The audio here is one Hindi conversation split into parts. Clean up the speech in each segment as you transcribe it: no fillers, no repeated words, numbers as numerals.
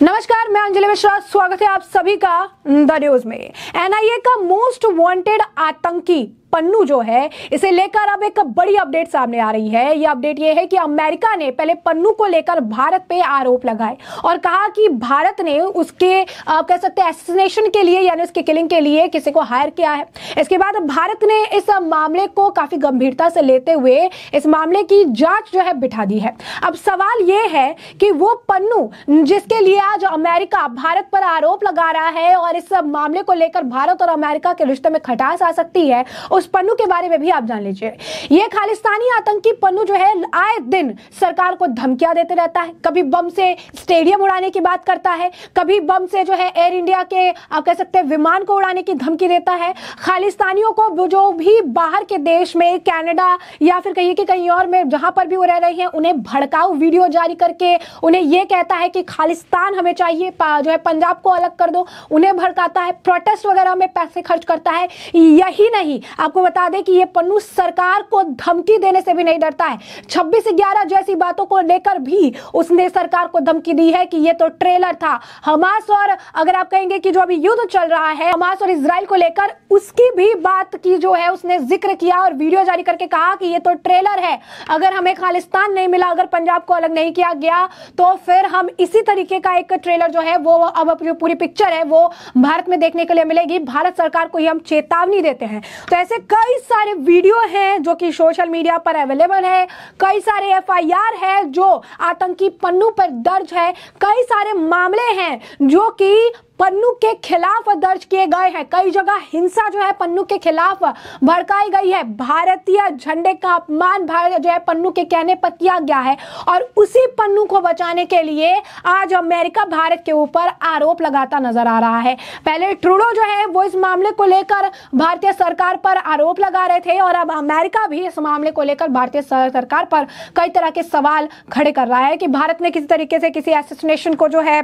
नमस्कार, मैं अंजलि मिश्रा। स्वागत है आप सभी का द न्यूज में। एनआईए का मोस्ट वांटेड आतंकी पन्नू जो है, इसे लेकर अब एक बड़ी अपडेट सामने आ रही है। यह अपडेट यह है कि अमेरिका ने पहले पन्नू को लेकर भारत पे आरोप लगाए और कहा कि भारत ने उसके कह सकते हैं एसेसिनेशन के लिए, यानी उसके किलिंग के लिए किसी को हायर किया है। इसके बाद भारत ने इस मामले को काफी गंभीरता से लेते हुए इस मामले की जांच जो है बिठा दी है। अब सवाल यह है कि वो पन्नू जिसके लिए आज अमेरिका भारत पर आरोप लगा रहा है और इस मामले को लेकर भारत और अमेरिका के रिश्ते में खटास आ सकती है, उस पन्नू के बारे में भी आप जान लीजिए। ये खालिस्तानी आतंकी पन्नू जो है आए दिन सरकार को धमकियां देते रहता है। कभी बम से स्टेडियम उड़ाने की बात करता है, कभी बम से जो है एयर इंडिया के आप कह सकते हैं विमान को उड़ाने की धमकी देता है। खालिस्तानियों को जो भी बाहर के देश में, कनाडा या फिर कहीं कि कहीं और में जहां पर भी वो रह रहे हैं, उन्हें भड़काऊ वीडियो जारी करके उन्हें यह कहता है कि खालिस्तान हमें चाहिए, जो है पंजाब को अलग कर दो, उन्हें भड़काता है। प्रोटेस्ट वगैरह में पैसे खर्च करता है। यही नहीं, आपको बता दें कि ये पन्नू सरकार को धमकी देने से भी नहीं डरता है। 26/11 जैसी बातों को लेकर भी उसने सरकार को धमकी दी है कि ये तो ट्रेलर था। हमास और अगर आप कहेंगे कि जो अभी युद्ध चल रहा है हमास और इजराइल को लेकर, उसकी भी बात की जो है उसने जिक्र किया और वीडियो जारी करके कहा कि ये तो ट्रेलर है। अगर हमें खालिस्तान नहीं मिला, अगर पंजाब को अलग नहीं किया गया, तो फिर हम इसी तरीके का एक ट्रेलर जो है वो अब जो पूरी पिक्चर है वो भारत में देखने के लिए मिलेगी। भारत सरकार को ही हम चेतावनी देते हैं। तो ऐसे कई सारे वीडियो हैं जो कि सोशल मीडिया पर अवेलेबल है, कई सारे एफआईआर है जो आतंकी पन्नू पर दर्ज है, कई सारे मामले हैं जो कि पन्नू के खिलाफ दर्ज किए गए हैं। कई जगह हिंसा जो है पन्नू के खिलाफ भड़काई गई है, भारतीय झंडे का अपमान भारत जो है पन्नू के कहने पर किया गया है और उसी पन्नू को बचाने के लिए आज अमेरिका भारत के ऊपर आरोप लगाता नजर आ रहा है। पहले ट्रूडो जो है वो इस मामले को लेकर भारतीय सरकार पर आरोप लगा रहे थे और अब अमेरिका भी इस मामले को लेकर भारतीय सरकार पर कई तरह के सवाल खड़े कर रहा है कि भारत ने किसी तरीके से किसी एसेसिनेशन को जो है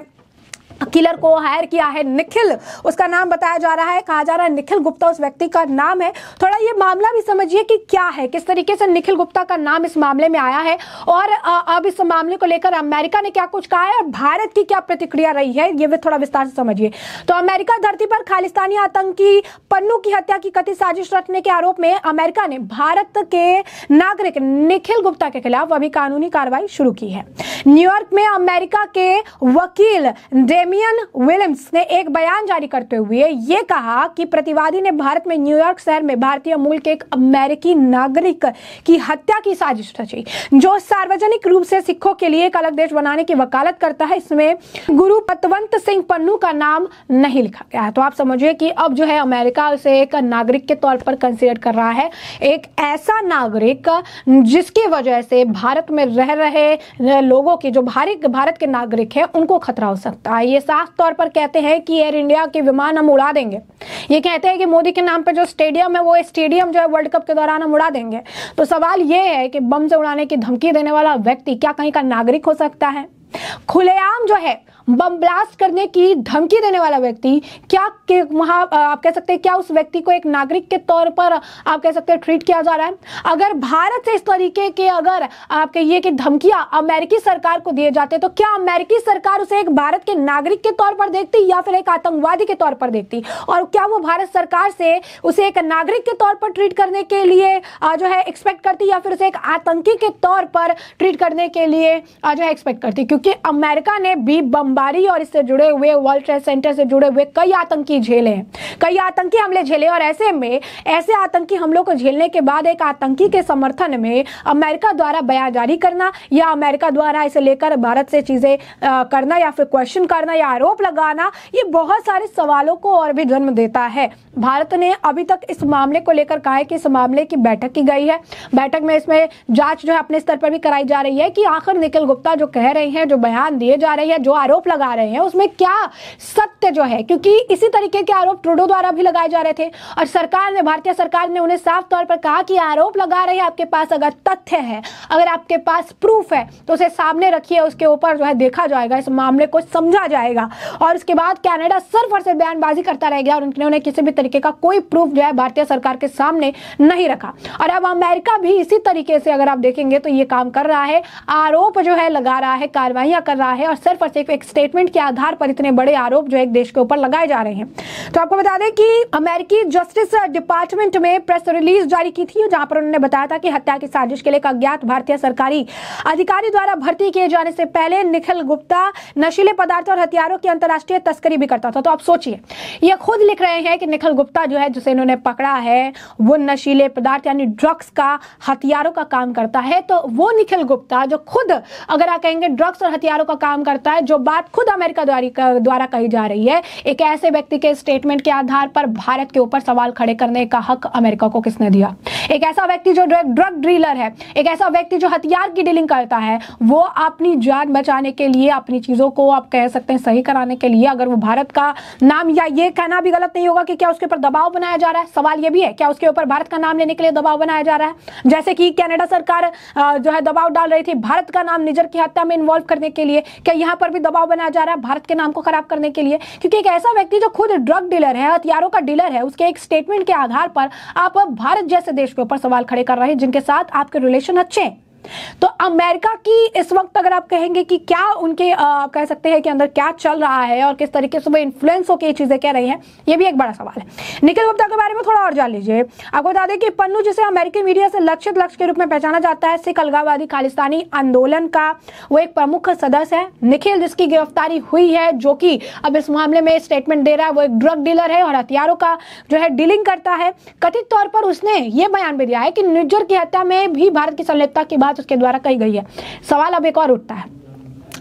किलर को हायर किया है। निखिल, उसका नाम बताया जा रहा है, कहा जा रहा है निखिल गुप्ता उस व्यक्ति का नाम है। थोड़ा ये मामला भी समझिए कि क्या है, किस तरीके से निखिल गुप्ता का नाम इस मामले में आया है और अब इस मामले को लेकर अमेरिका ने क्या कुछ कहा है और भारत की क्या प्रतिक्रिया रही है, ये भी थोड़ा विस्तार से समझिए। तो अमेरिका धरती पर खालिस्तानी आतंकी पन्नू की हत्या की कथित साजिश रचने के आरोप में अमेरिका ने भारत के नागरिक निखिल गुप्ता के खिलाफ अभी कानूनी कार्रवाई शुरू की है। न्यूयॉर्क में अमेरिका के वकील डेव मियन विलियम्स ने एक बयान जारी करते हुए यह कहा कि प्रतिवादी ने भारत में न्यूयॉर्क शहर में भारतीय मूल के एक अमेरिकी नागरिक की हत्या की साजिश रची, जो सार्वजनिक रूप से सिखों के लिए एक अलग देश बनाने की वकालत करता है। इसमें गुरु पतवंत सिंह पन्नू का नाम नहीं लिखा गया है। तो आप समझिए कि अब जो है अमेरिका उसे एक नागरिक के तौर पर कंसिडर कर रहा है, एक ऐसा नागरिक जिसकी वजह से भारत में रह रहे लोगों की, जो भारत के नागरिक है, उनको खतरा हो सकता है। साफ तौर पर कहते हैं कि एयर इंडिया के विमान हम उड़ा देंगे। ये कहते हैं कि मोदी के नाम पर जो स्टेडियम है वो स्टेडियम जो है वर्ल्ड कप के दौरान हम उड़ा देंगे। तो सवाल ये है कि बम से उड़ाने की धमकी देने वाला व्यक्ति क्या कहीं का नागरिक हो सकता है? खुलेआम जो है बम ब्लास्ट करने की धमकी देने वाला व्यक्ति क्या वहां आप कह सकते हैं, क्या उस व्यक्ति को एक नागरिक के तौर पर आप कह सकते हैं ट्रीट किया जा रहा है? अगर भारत से इस तरीके के अगर आप कहिए कि धमकियां अमेरिकी सरकार को दिए जाते तो क्या अमेरिकी सरकार उसे एक भारत के नागरिक के तौर पर देखती या फिर एक आतंकवादी के तौर पर देखती? और क्या वो भारत सरकार से उसे एक नागरिक के तौर पर ट्रीट करने के लिए जो है एक्सपेक्ट करती या फिर उसे एक आतंकी के तौर पर ट्रीट करने के लिए जो है एक्सपेक्ट करती? क्योंकि अमेरिका ने भी बमबारी और इससे जुड़े हुए वर्ल्ड ट्रेड सेंटर से जुड़े हुए कई आतंकी झेले हैं, कई आतंकी हमले झेले और ऐसे में ऐसे आतंकी हमलों को झेलने के बाद एक आतंकी के समर्थन में अमेरिका द्वारा बयान जारी करना या अमेरिका द्वारा इसे लेकर भारत से चीजें करना या फिर क्वेश्चन करना या आरोप लगाना, ये बहुत सारे सवालों को और भी जन्म देता है। भारत ने अभी तक इस मामले को लेकर कहा है कि इस मामले की बैठक की गई है, बैठक में इसमें जांच जो है अपने स्तर पर भी कराई जा रही है कि आखिर निखिल गुप्ता जो कह रहे हैं, जो बयान दिए जा रहे हैं, जो आरोप लगा रहे हैं, उसमें क्या सत्य जो है, क्योंकि इसी तरीके तरीके के आरोप ट्रूडो द्वारा भी लगाए जा रहे थे और सरकार ने, भारतीय सरकार ने उन्हें साफ तौर पर कहा कि आरोप लगा रहे, आपके पास अगर तथ्य है, अगर आपके पास प्रूफ है तो उसे सामने रखिए, उसके ऊपर जो है देखा जाएगा, इस मामले को समझा जाएगा। और उसके बाद कनाडा सिर्फ और सिर्फ बयानबाजी करता रह गया और उन्होंने किसी भी तरीके का कोई प्रूफ जो है भारतीय सरकार के सामने नहीं रखा। और अब अमेरिका भी इसी तरीके से अगर आप देखेंगे तो ये काम कर रहा है, आरोप जो है लगा रहा है, कार्रवाइयां कर रहा है और सिर्फ और सिर्फ एक स्टेटमेंट के आधार पर इतने बड़े आरोप जो है एक देश के ऊपर लगाए जा रहे हैं। तो आपको बता दें कि अमेरिकी जस्टिस डिपार्टमेंट में प्रेस रिलीज जारी की थी जहां पर उन्होंने बताया था कि हत्या की साजिश के लिए एक अज्ञात भारतीय सरकारी अधिकारी द्वारा भर्ती किए जाने से पहले निखिल गुप्ता नशीले पदार्थों और हथियारों की अंतर्राष्ट्रीय तस्करी भी करता था। तो आप सोचिए, ये खुद लिख रहे हैं कि निखिल गुप्ता जो है, जिसे इन्होंने पकड़ा है, वो नशीले पदार्थ यानी ड्रग्स का, हथियारों का काम करता है। तो वो निखिल गुप्ता जो खुद, अगर आप कहेंगे, ड्रग्स और हथियारों का काम करता है, जो बात खुद अमेरिका द्वारा कही जा रही है, एक ऐसे व्यक्ति के स्टेटमेंट के आधार पर भारत के ऊपर सवाल खड़े करने का हक अमेरिका को किसने दिया? एक ऐसा व्यक्ति जो ड्रग डीलर है, एक ऐसा व्यक्ति जो हथियार की डीलिंग करता है, वो अपनी जान बचाने के लिए, अपनी चीजों को आप कह सकते हैं सही कराने के लिए, अगर वो भारत का नाम, या ये कहना भी गलत नहीं होगा कि क्या उसके ऊपर दबाव बनाया जा रहा है, सवाल ये भी है क्या उसके ऊपर भारत का नाम लेने के लिए दबाव बनाया जा रहा है, जैसे कि कनाडा सरकार जो है दबाव डाल रही थी भारत का नाम निज्जर की हत्या में इन्वॉल्व करने के लिए, क्या यहाँ पर भी दबाव बनाया जा रहा है भारत के नाम को खराब करने के लिए? क्योंकि एक ऐसा व्यक्ति जो खुद ड्रग डीलर है, हथियारों का डीलर है, उसके एक स्टेटमेंट के आधार पर आप भारत जैसे देश के ऊपर सवाल खड़े कर रहे हैं जिनके साथ आपके रिलेशन अच्छे हैं। तो अमेरिका की इस वक्त अगर आप कहेंगे कि क्या उनके कह सकते हैं कि अंदर क्या चल रहा है और किस तरीके से वो इन्फ्लुएंस होकर ये चीजें कह रही हैं, ये भी एक बड़ा सवाल है। निखिल गुप्ता के बारे में थोड़ा और जान लीजिए। आपको बता दें कि पन्नू, जिसे अमेरिकी मीडिया से लक्षित लक्ष्य के रूप में पहचाना जाता है, सिख अलगावादी खालिस्तानी आंदोलन का वो एक प्रमुख सदस्य है। निखिल, जिसकी गिरफ्तारी हुई है, जो कि अब इस मामले में स्टेटमेंट दे रहा है, वो एक ड्रग डीलर है और हथियारों का जो है डीलिंग करता है। कथित तौर पर उसने ये बयान भी दिया है कि निज्जर की हत्या में भी भारत की संलिप्तता की बात उसके द्वारा कही गई है। सवाल अब एक और उठता है,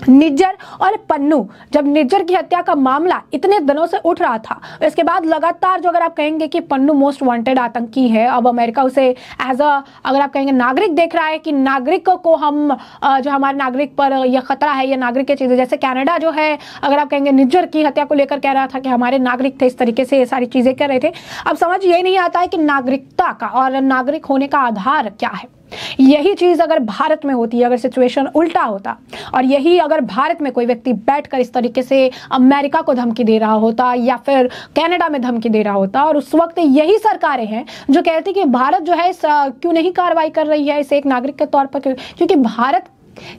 निज्जर और पन्नू, जब निज्जर की हत्या का मामला इतने दिनों से उठ रहा था, इसके बाद लगातार जो अगर आप कहेंगे कि पन्नू मोस्ट वांटेड आतंकी है, अब अमेरिका उसे एज अ, अगर आप कहेंगे, नागरिक देख रहा है कि नागरिक को हम जो हमारे नागरिक पर यह खतरा है, यह नागरिक की चीज़ें, जैसे कनाडा जो है, अगर आप कहेंगे, निज्जर की हत्या को लेकर कह रहा था कि हमारे नागरिक थे, इस तरीके से ये सारी चीज़ें कर रहे थे। अब समझ ये नहीं आता है कि नागरिकता का और नागरिक होने का आधार क्या है। यही चीज अगर भारत में होती है, अगर सिचुएशन उल्टा होता और यही अगर भारत में कोई व्यक्ति बैठकर इस तरीके से अमेरिका को धमकी दे रहा होता या फिर कनाडा में धमकी दे रहा होता, और उस वक्त यही सरकारें हैं जो कहती कि भारत जो है क्यों नहीं कार्रवाई कर रही है इसे एक नागरिक के तौर पर, क्योंकि भारत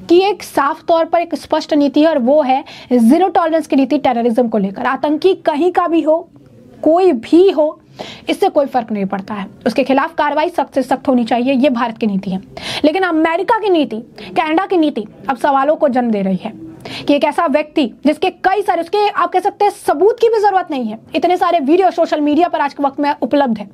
कि एक साफ तौर पर एक स्पष्ट नीति है और वो है जीरो टॉलरेंस की नीति टेररिज्म को लेकर। आतंकी कहीं का भी हो, कोई भी हो, इससे कोई फर्क नहीं पड़ता है, उसके खिलाफ कार्रवाई सख्त से सख्त होनी चाहिए, ये भारत की नीति है। लेकिन अमेरिका की नीति, कनाडा की नीति अब सवालों को जन्म दे रही है कि एक ऐसा व्यक्ति जिसके कई सारे, उसके आप कह सकते हैं सबूत की भी जरूरत नहीं है, इतने सारे वीडियो सोशल मीडिया पर आज के वक्त में उपलब्ध है।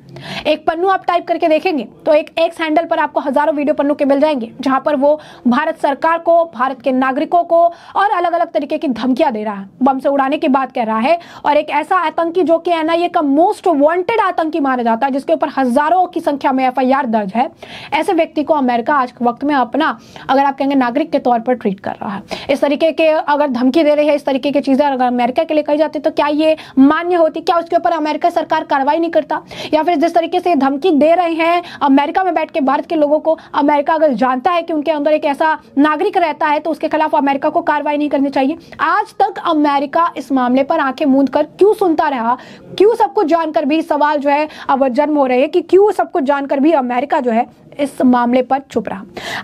एक पन्नू आप टाइप करके देखेंगे तो एक एक्स हैंडल पर आपको हजारों वीडियो पन्नू के मिल जाएंगे जहां पर वो भारत सरकार को, भारत के नागरिकों को और अलग अलग तरीके की धमकियां दे रहा है, बम से उड़ाने की बात कह रहा है। और एक ऐसा आतंकी जो कि एनआईए का मोस्ट वांटेड आतंकी माना जाता है, जिसके ऊपर हजारों की संख्या में एफआईआर दर्ज है, ऐसे व्यक्ति को अमेरिका आज के वक्त में अपना, अगर आप कहेंगे, नागरिक के तौर पर ट्रीट कर रहा है। इस तरीके के अगर धमकी दे रही है, इस तरीके की चीजें अगर अमेरिका के लिए कही जाती तो क्या ये मान्य होती? क्या उसके ऊपर अमेरिका सरकार कार्रवाई नहीं करता? या फिर जिस तरीके से धमकी दे रहे हैं अमेरिका में बैठ के भारत के लोगों को, अमेरिका अगर जानता है कि उनके अंदर एक ऐसा नागरिक रहता है तो उसके खिलाफ अमेरिका को कार्रवाई नहीं करनी चाहिए? आज तक अमेरिका इस मामले पर आंखें मूंद कर क्यों सुनता रहा? क्यों सबको जानकर भी, सवाल जो है अब जन्म हो रहे हैं कि क्यों सबको जानकर भी अमेरिका जो है इस मामले पर चुप रहा?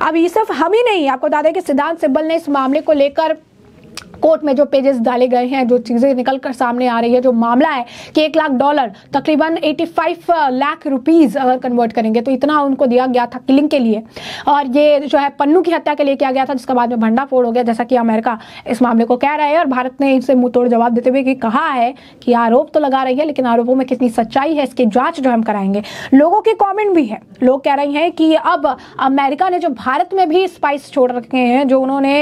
अब ये सिर्फ हम ही नहीं, आपको बता दें कि संदीप सिब्बल ने इस मामले को लेकर कोर्ट में जो पेजेस डाले गए हैं, जो चीज़ें निकल कर सामने आ रही है, जो मामला है कि $1 लाख तकरीबन 85 लाख रुपीस अगर कन्वर्ट करेंगे तो इतना उनको दिया गया था किलिंग के लिए, और ये जो है पन्नू की हत्या के लिए किया गया था, जिसका बाद में भंडाफोड़ हो गया, जैसा कि अमेरिका इस मामले को कह रहा है। और भारत ने इनसे मुंह तोड़ जवाब देते हुए कहा है कि आरोप तो लगा रही है लेकिन आरोपों में कितनी सच्चाई है इसकी जाँच जो हम कराएंगे। लोगों के कॉमेंट भी है, लोग कह रहे हैं कि अब अमेरिका ने जो भारत में भी स्पाइस छोड़ रखे हैं, जो उन्होंने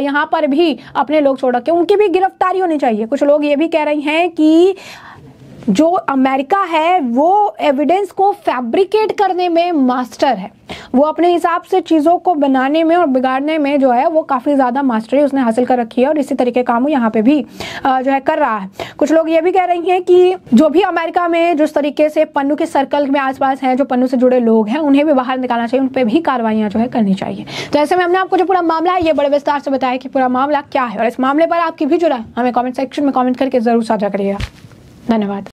यहाँ पर भी अपने छोड़ रखे, उनकी भी गिरफ्तारी होनी चाहिए। कुछ लोग ये भी कह रहे हैं कि जो अमेरिका है वो एविडेंस को फैब्रिकेट करने में मास्टर है, वो अपने हिसाब से चीज़ों को बनाने में और बिगाड़ने में जो है वो काफ़ी ज़्यादा मास्टरी उसने हासिल कर रखी है और इसी तरीके का काम यहाँ पे भी जो है कर रहा है। कुछ लोग ये भी कह रही हैं कि जो भी अमेरिका में जिस तरीके से पन्नू के सर्कल में आसपास हैं, जो पन्नू से जुड़े लोग हैं, उन्हें भी बाहर निकालना चाहिए, उन पर भी कार्रवाइयाँ जो है करनी चाहिए। तो ऐसे में हमने आपको जो पूरा मामला है ये बड़े विस्तार से बताया कि पूरा मामला क्या है और इस मामले पर आपकी भी जो राय हमें कॉमेंट सेक्शन में कॉमेंट करके ज़रूर साझा करिएगा। धन्यवाद।